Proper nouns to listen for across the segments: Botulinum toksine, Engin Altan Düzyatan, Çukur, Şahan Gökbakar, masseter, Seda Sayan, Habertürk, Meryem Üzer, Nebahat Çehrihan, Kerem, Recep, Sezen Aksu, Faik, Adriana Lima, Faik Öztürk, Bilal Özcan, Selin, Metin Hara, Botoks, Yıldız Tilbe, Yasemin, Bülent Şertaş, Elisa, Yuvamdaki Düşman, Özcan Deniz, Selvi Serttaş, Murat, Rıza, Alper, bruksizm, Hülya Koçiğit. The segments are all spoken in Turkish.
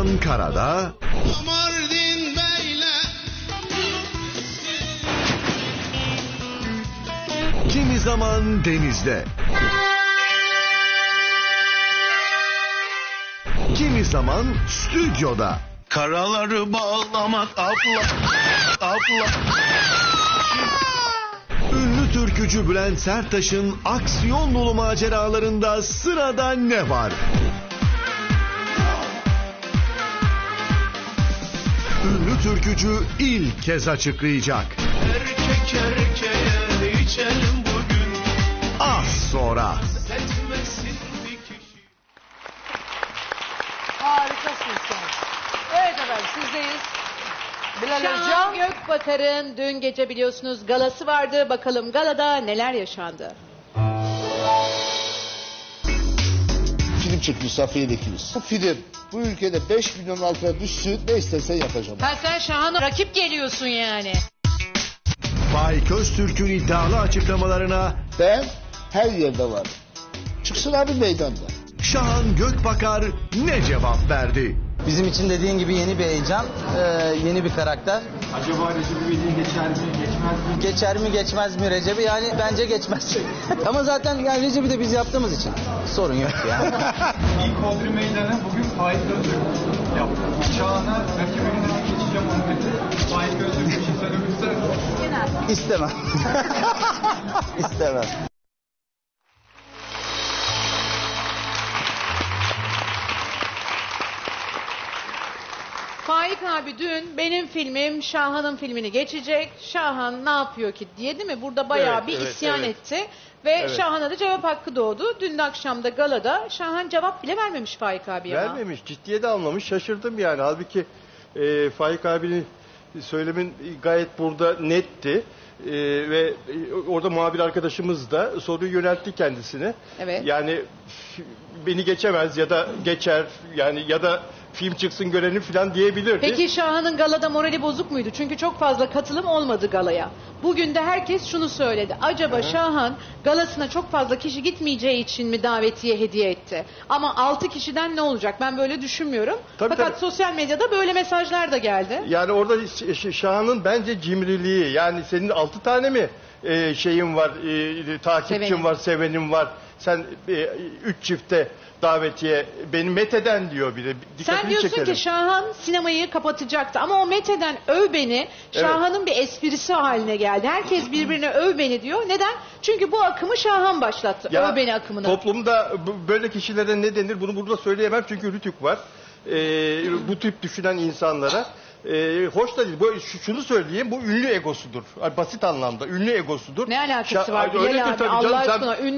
Ankara'da Mardin Beyler. Kimi zaman denizde, kimi zaman stüdyoda. Karaları bağlamak abla, abla. Ünlü türkücü Bülent Şertaş'ın aksiyon dolu maceralarında sırada ne var? Ünlü türkücü ilk kez açıklayacak. Erkek erkeğe içelim bugün. Az sonra. Harikasınız. Evet efendim, sizdeyiz. Bilal Şahan Gökbatar'ın dün gece biliyorsunuz galası vardı. Bakalım galada neler yaşandı? Film çekmiş, Safiye'dekiyiz. Bu film bu ülkede 5 milyonun altına düşsün, ne istesen yapacağım. Ha, sen Şahan'a rakip geliyorsun yani. Bay Köztürk'ün iddialı açıklamalarına... Ben her yerde varım. Çıksın abi meydanda. Şahan Gökbakar ne cevap verdi? Bizim için dediğin gibi yeni bir heyecan, yeni bir karakter. Acaba Recep'i geçer mi, geçmez mi? Geçer mi, geçmez mi Recep'i? Yani bence geçmez. Ama zaten yani Recep'i de biz yaptığımız için sorun yok yani. İlk Bodrum Meydanı bugün Faik Öztürk yaptı. Çağına rakibini de geçeceğim onu dedi. Faik Öztürk için sen öbürsene. İstemem. İstemem. Faik abi dün benim filmim Şahan'ın filmini geçecek. Şahan ne yapıyor ki diye değil mi? Burada bayağı bir isyan etti. Ve Şahan'a da cevap hakkı doğdu. Dün akşamda galada Şahan cevap bile vermemiş Faik abiye. Vermemiş. Ciddiye de almamış. Şaşırdım yani. Halbuki Faik abinin söylemin gayet burada netti. Ve orada muhabir arkadaşımız da soruyu yöneltti kendisine. Evet. Yani beni geçemez ya da geçer yani ya da film çıksın görelim falan diyebilirdi. Peki Şahan'ın galada morali bozuk muydu? Çünkü çok fazla katılım olmadı galaya. Bugün de herkes şunu söyledi. Acaba Şahan galasına çok fazla kişi gitmeyeceği için mi davetiye hediye etti? Ama 6 kişiden ne olacak? Ben böyle düşünmüyorum. Tabii, Fakat sosyal medyada böyle mesajlar da geldi. Yani orada Şahan'ın bence cimriliği. Yani senin 6 tane mi şeyin var, takipçin var, sevenin var. Sen 3 çifte davetiye beni Mete'den diyor biri. Sen diyorsun ki Şahan sinemayı kapatacaktı ama o Mete'den öv beni Şahan'ın bir esprisi haline geldi. Herkes birbirine öv beni diyor. Neden? Çünkü bu akımı Şahan başlattı. Ya, öv beni akımını. Toplumda böyle kişilere ne denir bunu burada söyleyemem çünkü rütük var. Bu tip düşünen insanlara. Hoş da değil. Bu, şunu söyleyeyim, bu ünlü egosudur. Basit anlamda ünlü egosudur. Ne alakası var?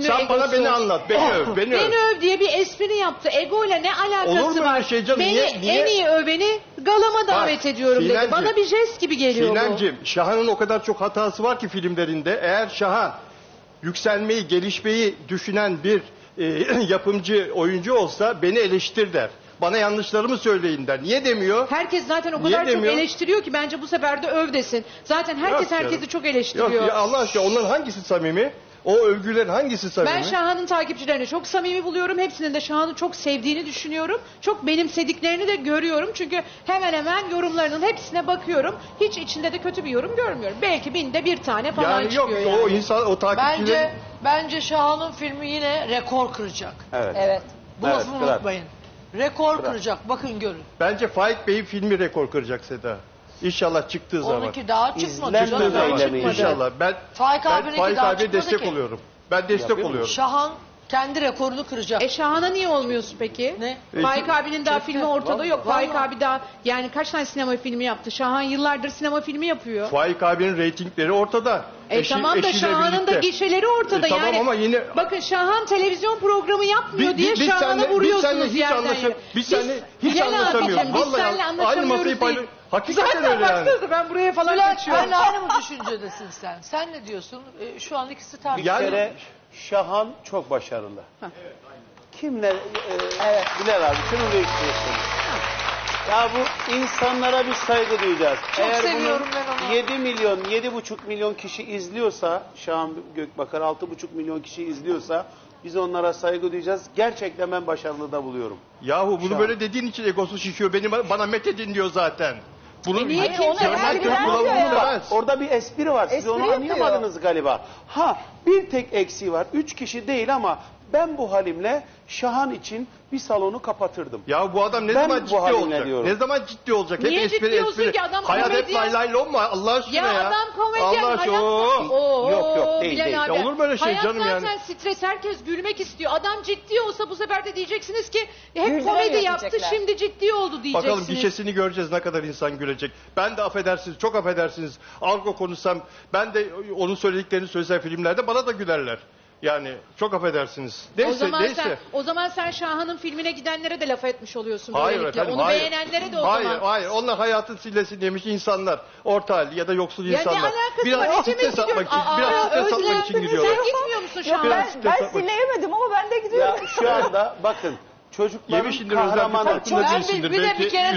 Sen bana beni anlat. Beni öv diye bir espri yaptı. Ego ile ne alakası olur mu var? Şey canım, beni en iyi öveni galama davet ediyorum dedi. Bana bir jest gibi geliyor bu. Şahan'ın o kadar çok hatası var ki filmlerinde. Eğer Şahan yükselmeyi, gelişmeyi düşünen bir yapımcı, oyuncu olsa beni eleştir der. Bana yanlışlarımı söyleyin der. Niye demiyor? Herkes zaten o kadar çok eleştiriyor ki bence bu sefer de öv desin. Zaten herkes herkesi çok eleştiriyor. Yok ya Allah aşkına, onların hangisi samimi? O övgülerin hangisi samimi? Ben Şahan'ın takipçilerini çok samimi buluyorum. Hepsinin de Şahan'ı çok sevdiğini düşünüyorum. Çok benimsediklerini de görüyorum. Çünkü hemen hemen yorumlarının hepsine bakıyorum. Hiç içinde de kötü bir yorum görmüyorum. Belki 1000'de 1 tane falan yani çıkıyor. Yok, yani. O insan, o takipçilerin... Bence Şahan'ın filmi yine rekor kıracak. Evet. Bu lafı unutmayın. Rekor kıracak. Bakın görün. Bence Faik Bey'in filmi rekor kıracak Seda. İnşallah çıktığı zaman. Onunki daha çıkmadı. İnşallah. Ben Faik abiye destek oluyorum. Ben destek oluyorum. Şahan kendi rekorunu kıracak. Şahan'a niye olmuyorsun peki? Faik abinin daha filmi ortada yok. Faik abi daha yani kaç tane sinema filmi yaptı? Şahan yıllardır sinema filmi yapıyor. Faik abinin reytingleri ortada. Tamam da Şahan'ın da gişeleri ortada yani. Ama yine... Bakın Şahan televizyon programı yapmıyor diye Şahan'a vuruyorsunuz yerden yere. Biz seninle hiç anlaşamıyoruz. Biz seninle anlaşamıyoruz değil. Hakikaten öyle yani. Ben buraya falan geçiyorum. Ben aynı mı düşüncedesin sen? Sen ne diyorsun? Şu an ikisi tartışıyor. Şahan çok başarılı. Kimler? Bilal abi şunu da istiyorsunuz. Ya bu insanlara bir saygı duyacağız. Çok eğer seviyorum ben onu. 7 milyon, 7,5 milyon kişi izliyorsa, Şahan Gökbakar 6,5 milyon kişi izliyorsa biz onlara saygı duyacağız. Gerçekten ben başarılı da buluyorum. Yahu bunu böyle dediğin için egosu şişiyor. Bana methedin diyor zaten. Bunu niye? Orada bir espri var. Siz espri onu anlayamadınız diyor galiba. Ha, bir tek eksiği var. 3 kişi değil ama ben bu halimle Şahan için bir salonu kapatırdım. Ya bu adam ne zaman ciddi olacak? Diyorum. Ne zaman ciddi olacak? Niye hep ciddi olsun ki adam komedyen? Hayat hep lay lay lom mu? Allah aşkına ya. Ya adam komedyen. Allah aşkına. Yok yok değil. Ya olur böyle şey hayat canım yani. Hayat zaten stres, herkes gülmek istiyor. Adam ciddi olsa bu sefer de diyeceksiniz ki hep komedi yaptı şimdi ciddi oldu diyeceksiniz. Bakalım gişesini göreceğiz, ne kadar insan gülecek. Ben de affedersiniz, çok affedersiniz. Argo konuşsam ben de onun söylediklerini söylesem filmlerde bana da gülerler. Yani çok affedersiniz. Neyse, o zaman sen Şahan'ın filmine gidenlere de laf etmiş oluyorsun. Hayır efendim, onu hayır. Beğenenlere de o hayır, zaman. Hayır, onlar hayatın sillesini yemiş insanlar. Orta halli ya da yoksul insanlar. Biraz stres atmak için, gidiyorlar. Sen gitmiyor musun Şahan? Ben silleyemedim ama ben de gidiyorum. Ya, şu anda bakın. Çocukların kahramanı. Ben bir kere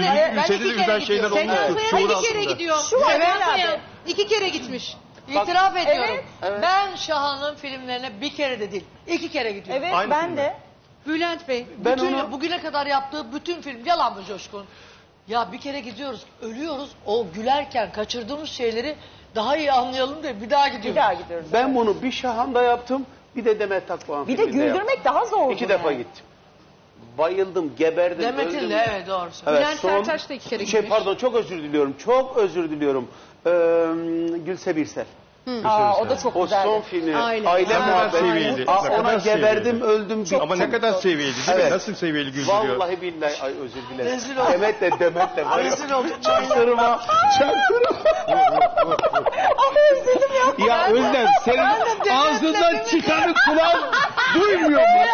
gidiyorum. İki kere gitmiş. İtiraf ediyorum. Evet. Ben Şahan'ın filmlerine bir kere de değil, 2 kere gidiyorum. Evet. Aynı ben filmde. De. Bülent Bey, bugüne kadar yaptığı bütün film yalan mı Coşkun? Ya bir kere gidiyoruz, ölüyoruz. O gülerken kaçırdığımız şeyleri daha iyi anlayalım diye bir daha gidiyoruz. Ben bunu bir Şahan'da yaptım, bir de Demet Akbağ'ın filminde yaptım. Bir de güldürmek daha zor. 2 defa gittim. Bayıldım, geberdim, öldüm. Evet, doğru. Evet, Bülent Şertaş da 2 kere gitmiş. Pardon, çok özür diliyorum. Çok özür diliyorum. Gülse Birsel. O da çok güzeldi. O son filmi Aile Muhabbeti. Ona geberdim, öldüm. Ama ne kadar seviyeli değil mi? Nasıl seviyeli güldürüyor. Vallahi billahi özür dilerim. Demet'le. Rezil oldum. Çaktırma. Ama üzüldüm ya. Ya Özlem senin ağzından çıkanı kulağın duymuyor mu?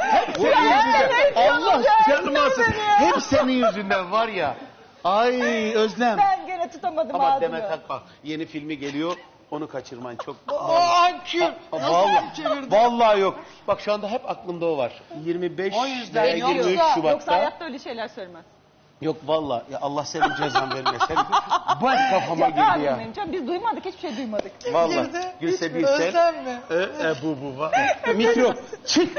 Hep senin yüzünden. Allah canımı alsın. Hep senin yüzünden var ya. Ay Özlem. Ben gene tutamadım ağzını. Ama Demet Akbağ yeni filmi geliyor. Onu kaçırman çok... Vallahi yok. Bak şu anda hep aklımda o var. 23 Şubat'ta... Yoksa hayatta öyle şeyler söylemez. Yok vallahi. Ya Allah senin cezan vermesin. Bak kafama girdi ya. Biz duymadık, hiçbir şey duymadık. Vallahi. Gülse Birsel. Özlem mi? Bu. Mikrop. Çık.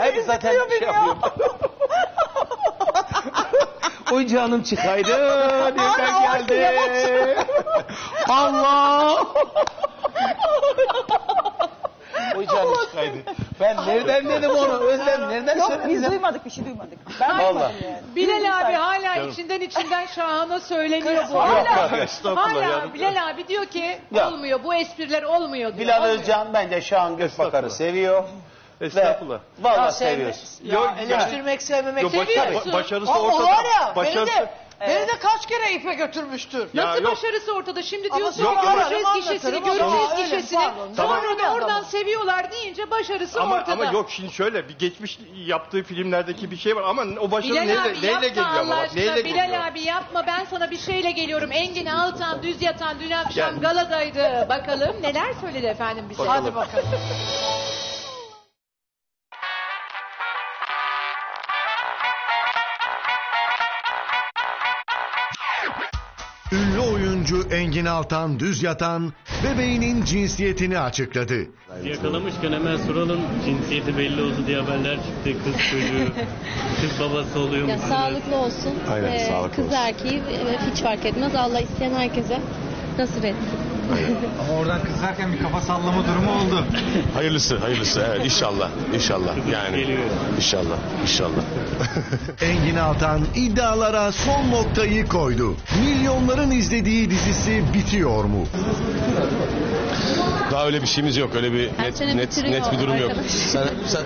Hep zaten şey yapıyor. Oy canım çıkaydı. Nereden geldi? Allah! Oy canım çıkaydı. Ben nereden dedim onu? Özlem nereden söyledin? Yok biz duymadık, bir şey duymadık. Ben vallahi. Yani. Bilal abi hala içinden Şahan'a söyleniyor bu. Hala Bilal abi diyor ki olmuyor, bu espriler olmuyor diyor. Bilal Özcan bence Şahan Gökbakar'ı seviyor. Estağfurullah. Vallahi seviyorsun. Eleştirmek, sevmemek seviyorsun. Başarısı ortada. Beni de kaç kere ipe götürmüştür. Nasıl başarısı ortada? Şimdi diyorsun ki göreceğiz gişesini, göreceğiz gişesini. Sonra da oradan seviyorlar deyince başarısı ortada. Ama yok şimdi şöyle bir geçmiş yaptığı filmlerdeki bir şey var ama o başarı neyle geliyor ama? Bilal abi yapma, ben sana bir şeyle geliyorum. Engin Altan Düzyatan dün akşam galadaydı. Bakalım neler söyledi efendim bize. Hadi bakalım. Ünlü oyuncu Engin Altan Düzyatan bebeğinin cinsiyetini açıkladı. Yakalamışken hemen soralım, cinsiyeti belli oldu diye haberler çıktı, kız çocuğu, kız babası oluyor mu? Sağlıklı olsun, aynen, sağlıklı kız olsun. Erkeği hiç fark etmez, Allah isteyen herkese nasip etsin. Ama oradan kızarken bir kafa sallama durumu oldu. Hayırlısı evet, inşallah yani inşallah. Engin Altan iddialara son noktayı koydu. Milyonların izlediği dizisi bitiyor mu? Daha öyle bir şeyimiz yok, öyle bir net bir durum arkadaş. Yok. Sen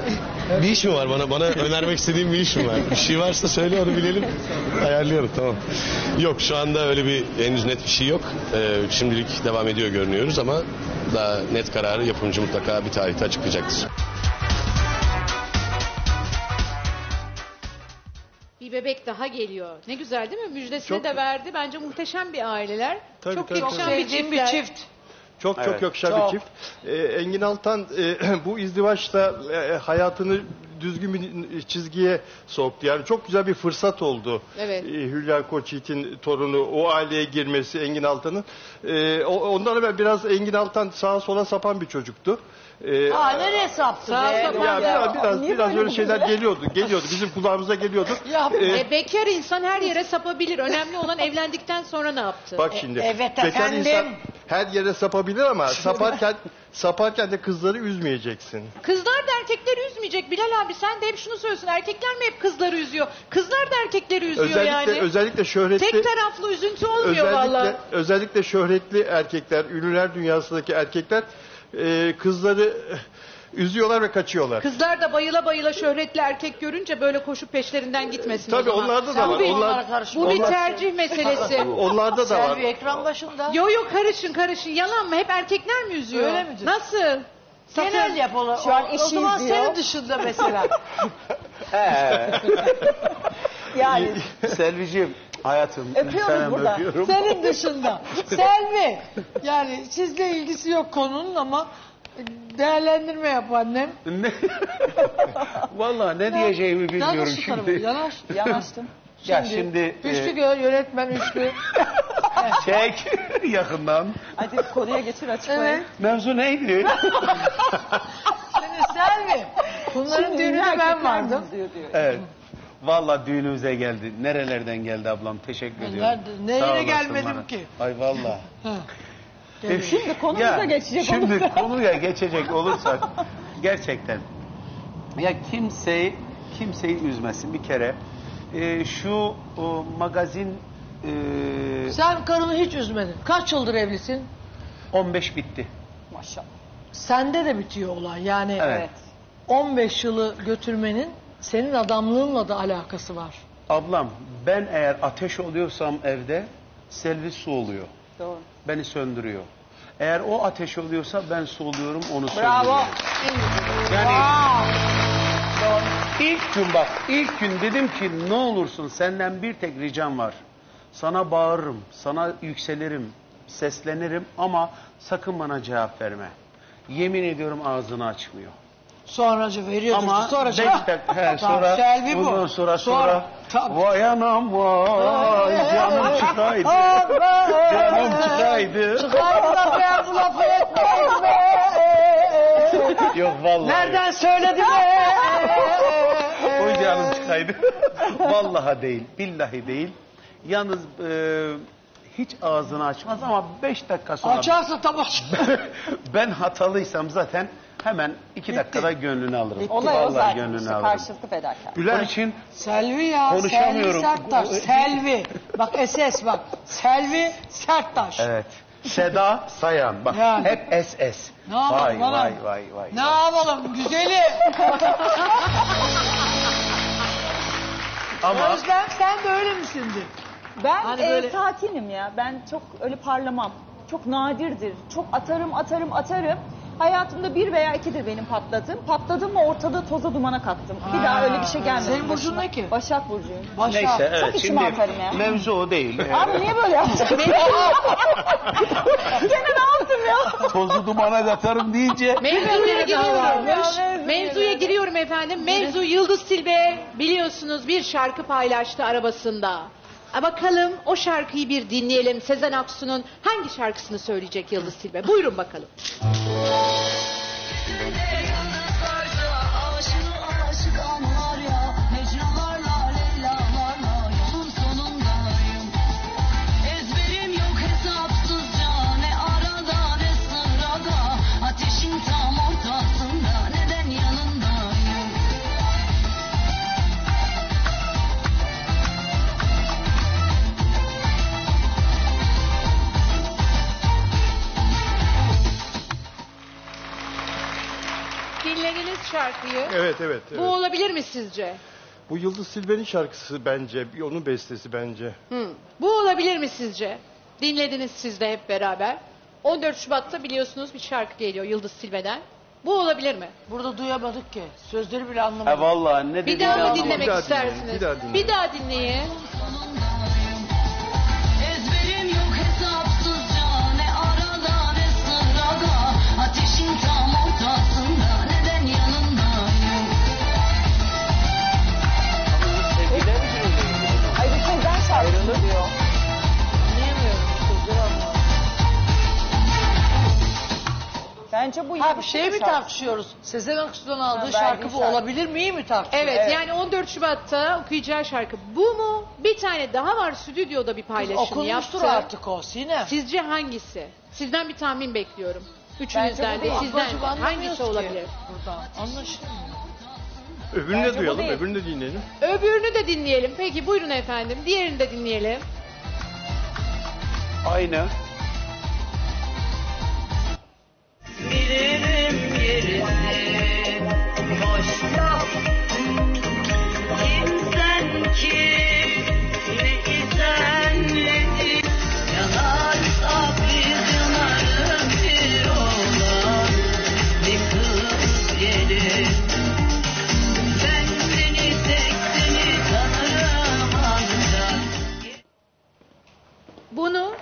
bir iş mi var bana önermek istediğin bir iş mi var? Bir şey varsa söyle, onu bilelim, ayarlayalım, tamam. Yok şu anda öyle bir henüz net bir şey yok. Şimdilik devam ediyor görünüyoruz ama daha net kararı yapımcı mutlaka bir tarihte açıklayacaktır. Bir bebek daha geliyor. Ne güzel değil mi? Müjdesini de verdi. Bence muhteşem bir aileler. Tabii, çok yakışan bir çift. Çok evet. Çok yakışan bir çift. Engin Altan bu izdivaçla hayatını düzgün bir çizgiye soktu. Yani çok güzel bir fırsat oldu. Evet. Hülya Koçiğit'in torunu, o aileye girmesi Engin Altan'ın. Ondan evvel biraz Engin Altan sağa sola sapan bir çocuktu. Nereye saptı be? Biraz öyle şeyler geliyordu. Bizim kulağımıza geliyordu. Bekar insan her yere sapabilir. Önemli olan evlendikten sonra ne yaptı? Bak şimdi. Evet efendim. Bekar insan her yere sapabilir ama saparken de kızları üzmeyeceksin. Kızlar da erkekleri üzmeyecek. Bilal abi sen de hep şunu söylüyorsun. Erkekler mi hep kızları üzüyor? Kızlar da erkekleri üzüyor yani. Özellikle şöhretli... Tek taraflı üzüntü olmuyor vallahi. Özellikle şöhretli erkekler, ünlüler dünyasındaki erkekler kızları üzüyorlar ve kaçıyorlar. Kızlar da bayıla bayıla şöhretli erkek görünce böyle koşup peşlerinden gitmesin. Tabii onlarda da var. Bu bir tercih meselesi. Onlarda da var. Selvi ekran başında. Yok karışın. Yalan mı? Hep erkekler mi üzüyor? Öyle mi? Nasıl? Genel yapalım. Şu an işi izliyor. Senin dışında mesela. Yani. Selviciğim. Hayatım. Öpüyoruz burada. Öpüyorum. Senin dışında. Selvi. Yani sizle ilgisi yok konunun ama değerlendirme yap annem. Vallahi ne diyeceğimi bilmiyorum şimdi. Yanaştım. Ya şimdi. Üçlü gör yönetmen üçlü. Çek yakından. Hadi konuya getir açıklayın. Evet. Mevzu neydi? Şimdi Selvi. Bunların düğününe ben vardım. Diyor. Evet. Vallahi düğünümüze geldi. Nerelerden geldi ablam? Teşekkür ediyorum. Nereye gelmedim bana. Ki? Ay vallahi. Şimdi konuya geçecek olursak gerçekten ya kimseyi üzmesin bir kere. Şu magazin sen karını hiç üzmedin. Kaç yıldır evlisin? 15 bitti. Maşallah. Sende de bitiyor olay. Yani evet. 15 yılı götürmenin senin adamlığınla da alakası var. Ablam ben eğer ateş oluyorsam evde Selvi su oluyor. Doğru. Beni söndürüyor. Eğer o ateş oluyorsa ben su oluyorum onu söndürüyorum. Bravo. Yani wow. İlk gün dedim ki ne olursun senden bir tek ricam var. Sana bağırırım, sana yükselirim, seslenirim ama sakın bana cevap verme. Yemin ediyorum ağzını açmıyor. Sonracı veriyordur. Ama sonra Selvi bu. Bundan sonra. Vay anam vay. Canım çıkaydı. Canım çıkaydı. Çıkaydı da beyaz lafı etmeyiz be. Yok vallahi. Nereden söyledi be? O canım çıkaydı. Vallahi değil. Billahi değil. Yalnız hiç ağzını açmaz ama 5 dakika sonra. Açarsa tamam. Ben hatalıysam zaten hemen 2 dakikada gönlünü alırım. Bitti. Olay o zaten. Karşılıklı fedakarlık. Bülent için Selvi ya. Konuşamıyorum. Selvi Serttaş. Selvi. Bak SS bak. Selvi Serttaş. Evet. Seda Sayan. Bak yani. Hep SS. Ne yapalım bana? Vay. Ne yapalım güzeli? Ama... Özlem sen de öyle misindir? Ben hani böyle... tatilim ya. Ben çok öyle parlamam. Çok nadirdir. Çok atarım. Hayatımda 1 veya 2'dir benim patladığım. Patladım mı ortada toza dumana kattım. Bir daha öyle bir şey gelmedi. Senin burcun ne ki? Başak burcuyum. Başak. Neyse evet. Çok işimi atarım ya. Mevzu o değil. Abi niye böyle yapacaksın? Gene ne yaptım ya? Tozu dumana katarım deyince. Mevzuya giriyorum efendim. Mevzu Yıldız Tilbe biliyorsunuz bir şarkı paylaştı arabasında. Bakalım o şarkıyı bir dinleyelim. Sezen Aksu'nun hangi şarkısını söyleyecek Yıldız Tilbe? Buyurun bakalım. Şarkıyı. Evet. Bu olabilir mi sizce? Bu Yıldız Tilbe'nin şarkısı bence, onun bestesi bence. Bu olabilir mi sizce? Dinlediniz siz de hep beraber. 14 Şubat'ta biliyorsunuz bir şarkı geliyor Yıldız Tilbe'den. Bu olabilir mi? Burada duyamadık ki. Sözleri bile anlamadık. Vallahi ne dediğini anlamadım. Bir daha mı dinlemek istersiniz? Bir daha dinleyin. Ezberim yok hesapsızca ne arada ne sıra Bence bu ha, bir şey mi tartışıyoruz? Sezen Aksu'dan aldığı şarkı bu olabilir mi tartışıyoruz? Evet, evet yani 14 Şubat'ta okuyacağı şarkı bu mu? Bir tane daha var stüdyoda bir paylaşım yaptı. Okunmuştur artık o Sinem. Sizce hangisi? Sizden bir tahmin bekliyorum. Üçünüzden de sizden hangisi olabilir? Burada anlaşılmıyor. Öbürünü de duyalım, öbürünü de dinleyelim. Öbürünü de dinleyelim. Peki buyurun efendim. Diğerini de dinleyelim. Aynen. Bilirim yerini, boş laf. Kimsen ki, ne isen nedir? Yanarsak biz yanarım bir olan, ne kız gelir. Bunu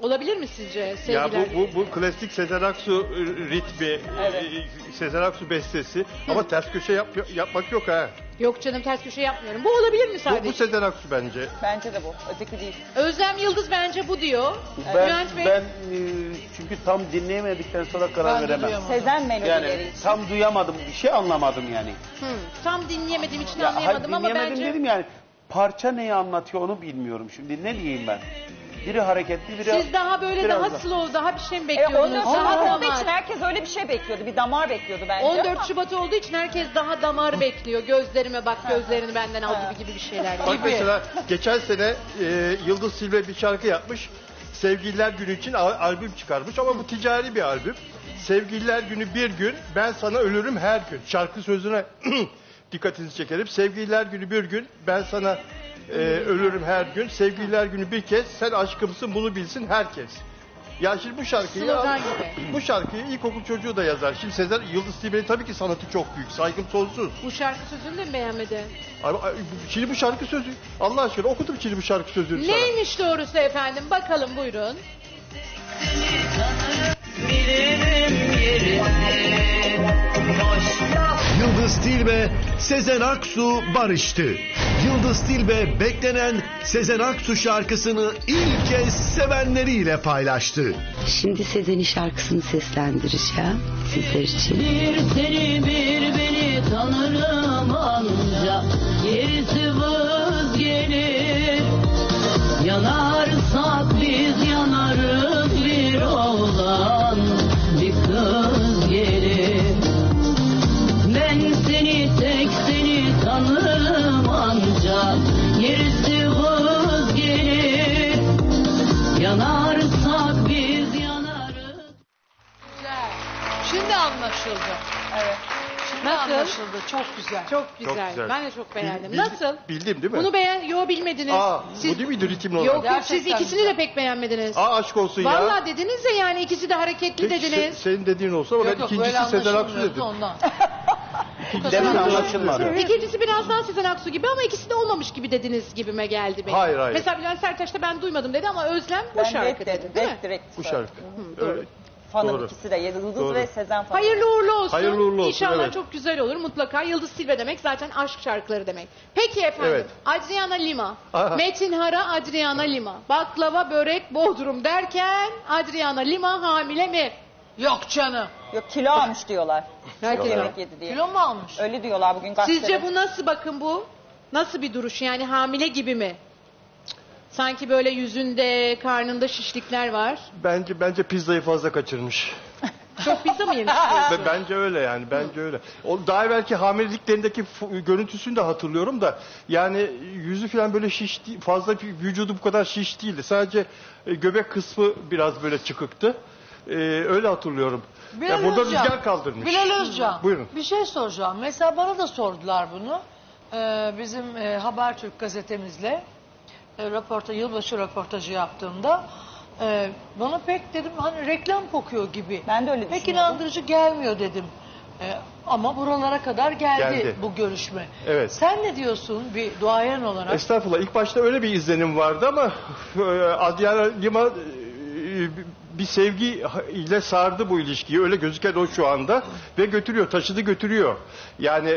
olabilir mi sizce sevgiler? Ya bu klasik Sezen Aksu ritmi, evet. Sezen Aksu bestesi ama ters köşe yapmak yok ha. Yok canım ters köşe yapmıyorum. Bu olabilir mi sadece? Bu Sezen Aksu bence. Bence de bu. Öteki değil. Özlem Yıldız bence bu diyor. Ben çünkü tam dinleyemedikten sonra karar veremem. Sezen melodileri. Yani tam duyamadım bir şey anlamadım yani. Tam dinleyemediğim için ya, anlayamadım ama bence. Dinleyemedim dedim yani. Parça neyi anlatıyor onu bilmiyorum. Şimdi ne diyeyim ben? Biri hareketli, biri... Siz daha böyle daha slow, daha bir şey mi bekliyordunuz? 14 Şubat olduğu için herkes öyle bir şey bekliyordu. Bir damar bekliyordu bence. 14 Şubat olduğu için herkes daha damar bekliyor. Gözlerime bak, gözlerini benden al gibi bir şeyler. Bak mesela geçen sene Yıldız Tilbe bir şarkı yapmış. Sevgililer Günü için albüm çıkarmış ama bu ticari bir albüm. Sevgililer Günü bir gün, ben sana ölürüm her gün. Şarkı sözüne... Dikkatinizi çekerim. Sevgililer günü bir gün, ben sana ölürüm her gün. Sevgililer günü bir kez, sen aşkımsın bunu bilsin herkes. Ya şimdi bu şarkıyı ilkokul çocuğu da yazar. Şimdi Sezen Yıldız Tilbe'nin tabii ki sanatı çok büyük. Saygım sonsuz. Bu şarkı sözünü de mi beğenmedi? Şimdi bu şarkı sözü Allah aşkına okudum şimdi bu şarkı sözünü. Neymiş doğrusu efendim? Bakalım buyurun. Yıldız Tilbe, Sezen Aksu barıştı. Yıldız Tilbe beklenen Sezen Aksu şarkısını ilk kez sevenleriyle paylaştı. Şimdi Sezen'in şarkısını seslendireceğim sizler için. Bir seni bir beni tanırım anca, gerisi vız gelir. Yanarsak biz yanarız bir oğlan, bir kız gelir. Ben seni tek seni tanırım ancak gerisi vız gelir. Yanarsak biz yanarız. Güzel. Şimdi anlaşıldı. Evet. Nasıl? Anlaşıldı. Çok güzel. Çok güzel. Çok güzel. Ben de çok beğendim. Nasıl? Bildim değil mi? Bunu Yo bilmediniz. Siz... Bu değil miydi ritimli olarak? Yok siz ikisini de pek beğenmediniz. Aşk olsun ya. Valla dediniz de yani ikisi de hareketli peki, dediniz. Senin dediğin olsa ama ben ikincisi Sezen Aksu dedim. Ondan. Demin anlaşılmadı. İkincisi biraz daha Sezen Aksu gibi ama ikisi de olmamış gibi dediniz gibime geldi benim. Hayır hayır. Mesela Bülent Şertaş da ben duymadım dedi ama Özlem bu şarkı dedi değil mi? Bu şarkı. Evet. Fanım ikisi de Yıldız ve Sezen fanı. Hayırlı uğurlu olsun. Hayırlı uğurlu olsun. İnşallah çok güzel olur mutlaka. Yıldız Tilbe demek zaten aşk şarkıları demek. Peki efendim. Evet. Adriana Lima. Metin Hara Adriana Lima. Baklava, börek, Bodrum derken Adriana Lima hamile mi? Yok canım. Yok kilo almış diyorlar. Belki yemek yedi diye. Kilo mu almış? Öyle diyorlar bugün gazetede. Sizce bu nasıl bakın bu? Nasıl bir duruş yani hamile gibi mi? Sanki böyle yüzünde, karnında şişlikler var. Bence pizzayı fazla kaçırmış. Çok pizza mı yemiş? Bence öyle yani, bence öyle. O daha belki hamileliklerindeki görüntüsünü de hatırlıyorum da yani yüzü falan böyle şiş değil, fazla vücudu bu kadar şiş değildi. Sadece göbek kısmı biraz böyle çıkıktı. Öyle hatırlıyorum. Ya burada rüzgar kaldırmış. Bilal Özcan. Buyurun. Bir şey soracağım. Mesela bana da sordular bunu. Bizim Habertürk gazetemizle. Yılbaşı röportajı yaptığımda bana pek dedim hani reklam kokuyor gibi. Ben de öyle düşünüyordum. Pek inandırıcı gelmiyor dedim. Ama buralara kadar geldi bu görüşme. Evet. Sen ne diyorsun bir duayen olarak? Estağfurullah. İlk başta öyle bir izlenim vardı ama Adriana Lima bir sevgi ile sardı bu ilişkiyi. Öyle gözüken o şu anda ve götürüyor, taşıdı götürüyor. Yani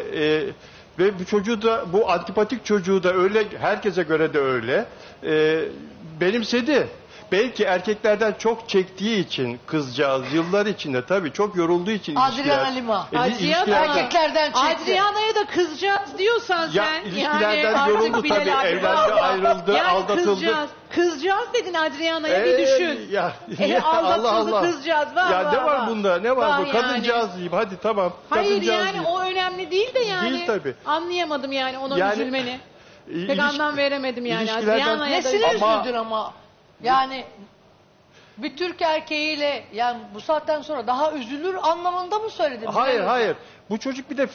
ve bu çocuğu da, bu antipatik çocuğu da öyle, herkese göre de öyle benimsedi. belki erkeklerden çok çektiği için kızcağız yıllar içinde tabii çok yorulduğu için Adriana Lima. Adriana erkeklerden çekti. Adriana'ya da kızcağız diyorsan ya, sen. İlişkilerden yani yoruldu tabii. Evlendi, ayrıldı, yani aldatıldı. Kızcağız dedin Adriana'ya bir düşün. Ya, aldatıldı Allah. Kızcağız. Var, ya var, ne var bunda? Ne var bu? Kadıncağız diyeyim. Hadi tamam. Hayır yani diyeyim. O önemli değil de yani. Değil tabii. Anlayamadım yani ona yani, üzülmeni. Pek anlam veremedim yani. Adriana'ya da üzüldün ama. Yani bir Türk erkeğiyle yani bu saatten sonra daha üzülür anlamında mı söyledin? Hayır hayır. Bu çocuk bir de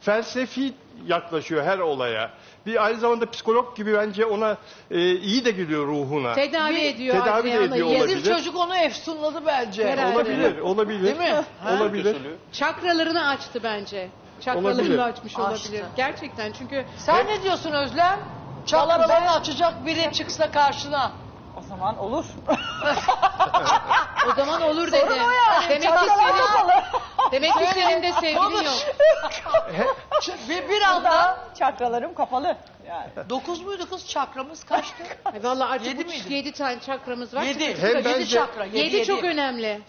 felsefi yaklaşıyor her olaya. Bir aynı zamanda psikolog gibi bence ona iyi de geliyor ruhuna. Tedavi ediyor. Tedavi de ediyor olabilir. Yedil çocuk onu efsunladı bence. Herhalde. Olabilir, olabilir. Değil mi? Ha? Olabilir. Çakralarını açtı bence. Çakralarını olabilir. Açmış olabilir. Açtı. Gerçekten çünkü... Sen ne diyorsun Özlem? Çakralarını açacak biri çıksa karşına. O zaman olur. O zaman olur dedi. Yani. Demek ki senin de sevgilin yok. Bir anda çakralarım kapalı. Yani. 9 muydu kız çakramız kaçtı? Vallahi artık 7 tane çakramız var. 7 çakra. 7 çok önemli.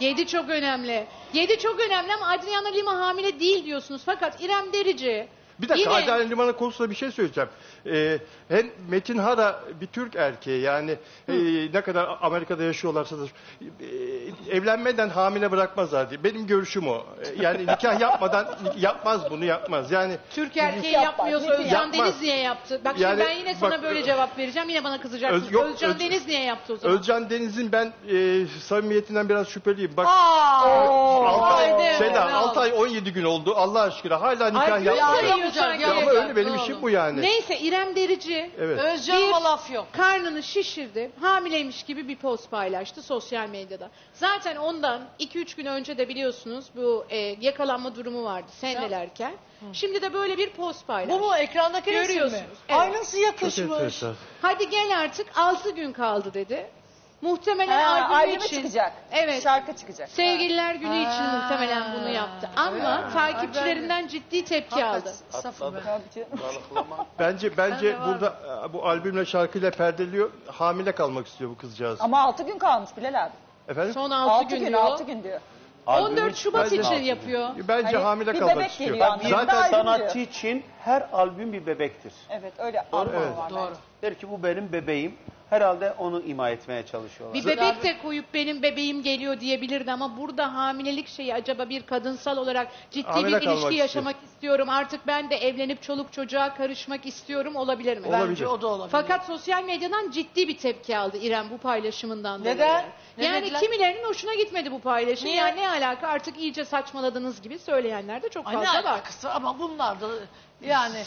7 çok önemli. 7 çok önemli ama Adriana Lima hamile değil diyorsunuz. Fakat İrem Derici... Bir dakika Adriana Lima'nın konusunda bir şey söyleyeceğim. Hem Metin Hara bir Türk erkeği yani ne kadar Amerika'da yaşıyorlarsa da evlenmeden hamile bırakmazlar diye. Benim görüşüm o. Yani nikah yapmadan yapmaz bunu yapmaz. Yani Türk erkeği yapmıyorsa Özcan Deniz niye yaptı? Bak yani, şimdi ben yine sana bak, böyle cevap vereceğim yine bana kızacaksın. Özcan Deniz niye yaptı o zaman? Özcan Deniz'in ben samimiyetinden biraz şüpheliyim. Bak. Seda 6 ay 17 gün oldu Allah aşkına hala nikah yapmadı. Ya ama öyle benim işim bu yani. Neyse İrem Derici Özcan'la laf yok. Karnını şişirdi. Hamileymiş gibi bir post paylaştı sosyal medyada. Zaten ondan 2-3 gün önce de biliyorsunuz bu yakalanma durumu vardı senelerken. Şimdi de böyle bir post paylaştı. Bu ekrandaki görüyorsunuz. Evet. Aynısı yakışmış. Hadi gel artık 6 gün kaldı dedi. Muhtemelen albüm için çıkacak. Evet. Şarkı çıkacak. Sevgililer günü için muhtemelen bunu yaptı. Ama takipçilerinden ciddi tepki aldı. Bence burada bu albümle şarkıyla perdeliyor. Hamile kalmak istiyor bu kızcağız. Ama 6 gün kalmış Bilal abi. Efendim? Son 6 gün diyor. 14 Şubat için yapıyor. Bence hamile kalmak istiyor. Zaten sanatçı için her albüm bir bebektir. Evet öyle. Doğru. Der ki bu benim bebeğim. Herhalde onu ima etmeye çalışıyorlar. Bir bebek de koyup benim bebeğim geliyor diyebilirdi ama burada hamilelik şeyi acaba bir kadınsal olarak ciddi hamile bir ilişki yaşamak istiyorum. Artık ben de evlenip çoluk çocuğa karışmak istiyorum olabilir mi? Olabilir. Bence o da olabilir. Fakat sosyal medyadan ciddi bir tepki aldı İrem bu paylaşımından dolayı. Neden? Yani kimilerinin hoşuna gitmedi bu paylaşım. Niye? Yani ne alaka artık iyice saçmaladınız gibi söyleyenler de çok fazla var. Ne alakası ama bunlar da yani...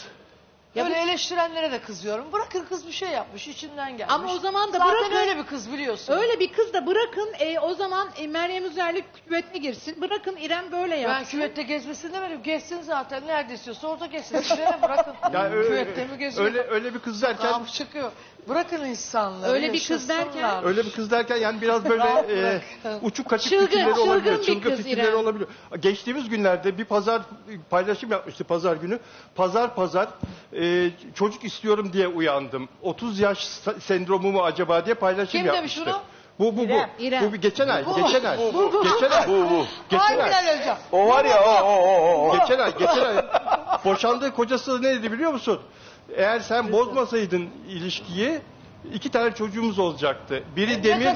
Böyle eleştirenlere de kızıyorum. Bırakın kız bir şey yapmış, içinden gelmiş. Ama o zaman da bırakın. Zaten öyle bir kız biliyorsun. Öyle bir kız da bırakın o zaman Meryem Üzer'le küvetli girsin. Bırakın İrem böyle yapsın. Ben küvette gezmesin demedim. Gezsin zaten. Nerede istiyorsa orada gezsin. Sizlere bırakın. Yani küvette mi geziyor? Öyle bir kız derken. Tamam çıkıyor. Bırakın insanları. Öyle bir kız derken. Öyle bir kız derken yani biraz böyle uçuk kaçık fikirleri olabiliyor. Çılgın fikirleri olabiliyor. Geçtiğimiz günlerde bir pazar paylaşım yapmıştı pazar günü. Pazar çocuk istiyorum diye uyandım. 30 yaş sendromu mu acaba diye paylaşım yapmıştı. Kim demiş bunu? Bu geçen ay. O var ya geçen ay. Boşandığı kocası ne dedi biliyor musun? Eğer sen bozmasaydın ilişkiyi 2 tane çocuğumuz olacaktı. Biri Demir,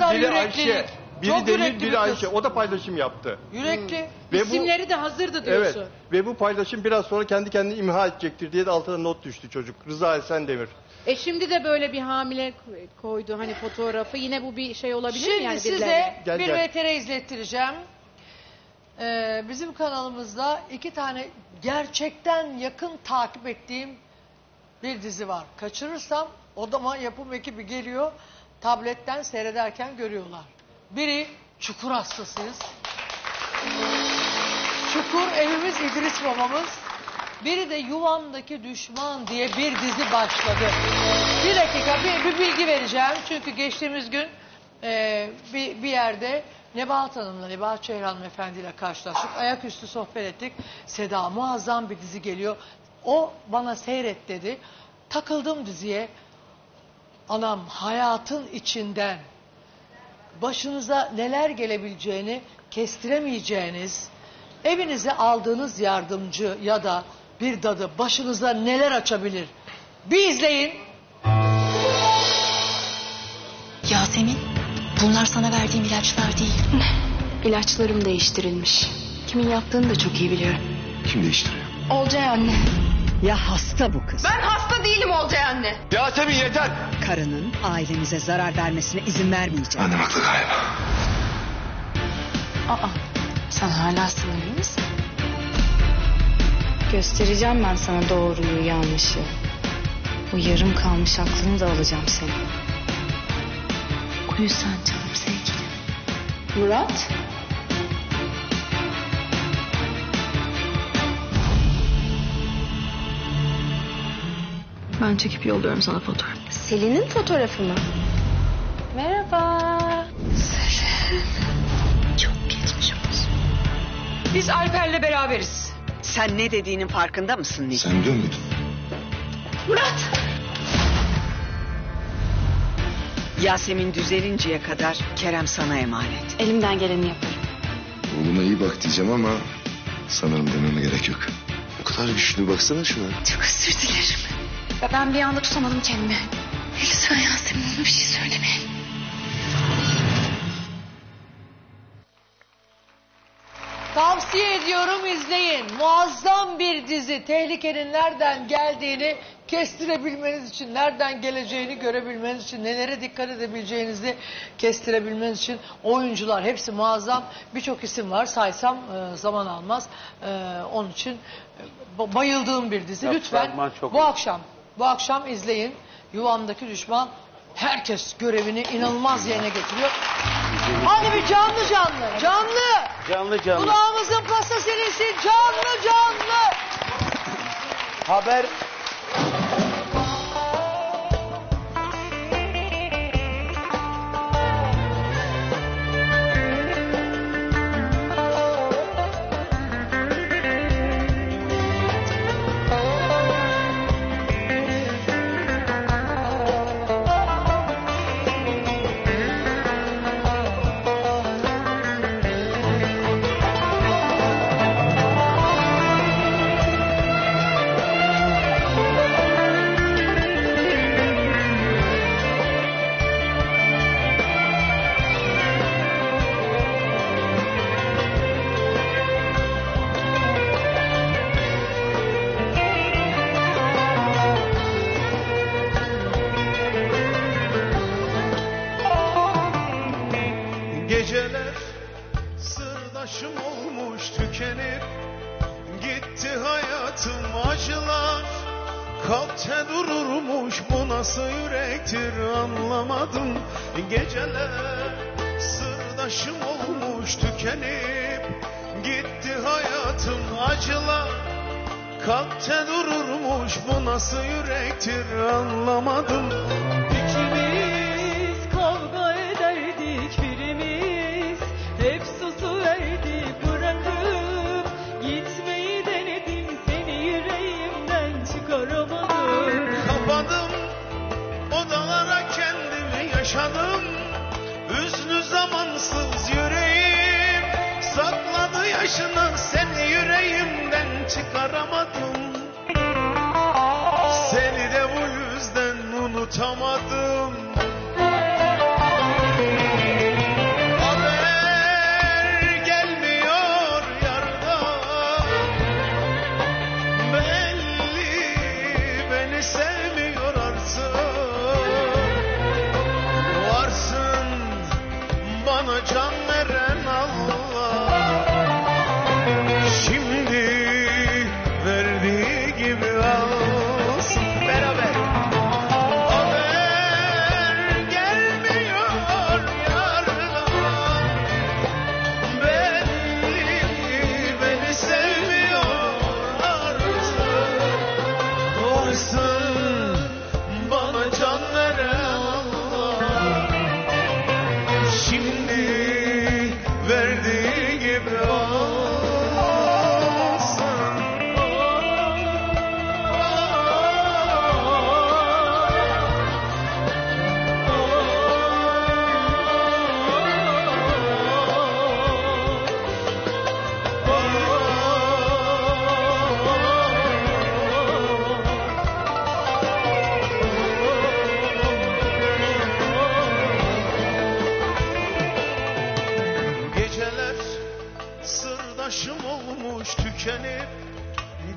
biri Ayşe. O da paylaşım yaptı. Yürekli. İsimleri de hazırdı diyorsun. Evet. Ve bu paylaşım biraz sonra kendi kendini imha edecektir diye de altına not düştü çocuk. Rıza Esen Demir. Şimdi de böyle bir hamile koydu hani fotoğrafı. Yine bu bir şey olabilir mi? Yani size bir VTR izlettireceğim. Bizim kanalımızda 2 tane gerçekten yakın takip ettiğim bir dizi var. Kaçırırsam odama yapım ekibi geliyor. Tabletten seyrederken görüyorlar. Biri Çukur hastasıyız. Çukur evimiz İdris babamız. Biri de Yuvamdaki Düşman diye bir dizi başladı. Bir dakika bir bilgi vereceğim. Çünkü geçtiğimiz gün bir yerde Nebahat Hanım'la, Nebahat Çehrihan Efendi'yle karşılaştık. Ayaküstü sohbet ettik. Seda muazzam bir dizi geliyor. O bana seyret dedi. Takıldım diziye. anam hayatın içinden başınıza neler gelebileceğini kestiremeyeceğiniz, evinize aldığınız yardımcı ya da bir dadı başınıza neler açabilir? Bir izleyin. Yasemin, bunlar sana verdiğim ilaçlar değil. İlaçlarım değiştirilmiş. Kimin yaptığını da çok iyi biliyorum. Kim değiştiriyor? Olcay anne. Ya hasta bu kız. Ben hasta değilim Olcay anne. Yasemin yeter. Karının ailemize zarar vermesine izin vermeyeceğim. Annem haklı galiba. Aa, sen hala sinirli misin? Göstereceğim ben sana doğruyu yanlışı. Bu yarım kalmış aklını da alacağım senin. Uyu sen canım sevgilim. Murat. Ben çekip yolluyorum sana fotoğraf. Selin'in fotoğrafı mı? Merhaba. Selin. Çok geçmiş olsun. Biz Alper'le beraberiz. Sen ne dediğinin farkında mısın Nil? Sen biliyor muydun? Murat! Yasemin düzelinceye kadar Kerem sana emanet. Elimden geleni yaparım. Oğluma iyi bak diyeceğim ama sanırım dememe gerek yok. O kadar güçlü, baksana şuna. Çok özür dilerim. Ben bir anda tutamadım kendimi. Elisa, Yasemin'e bir şey söylemeyin. Tavsiye ediyorum, izleyin. Muazzam bir dizi. Tehlikenin nereden geldiğini kestirebilmeniz için, nereden geleceğini görebilmeniz için, nelere dikkat edebileceğinizi kestirebilmeniz için oyuncular hepsi muazzam. Birçok isim var, saysam zaman almaz. Onun için bayıldığım bir dizi. Ya, lütfen bu akşam izleyin. Yuvamdaki Düşman. Herkes görevini inanılmaz yerine getiriyor. Hadi bir canlı canlı. Kulağımızın pasta serisi canlı canlı. Haber.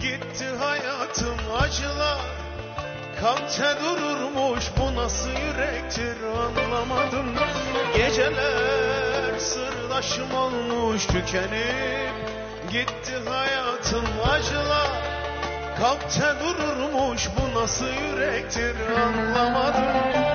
Gitti hayatım acılar, kalpte dururmuş, bu nasıl yürektir anlamadım. Geceler sırdaşım olmuş tükenip, gitti hayatım acılar, kalpte dururmuş, bu nasıl yürektir anlamadım.